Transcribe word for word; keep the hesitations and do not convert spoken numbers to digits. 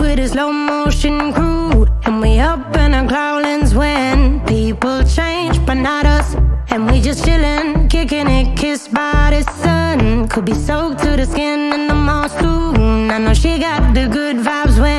with a slow motion crew, and we up in our growlings when people change, but not us. And we just chillin', kicking it, kissed by the sun. Could be soaked to the skin in the monsoon. I know she got the good vibes when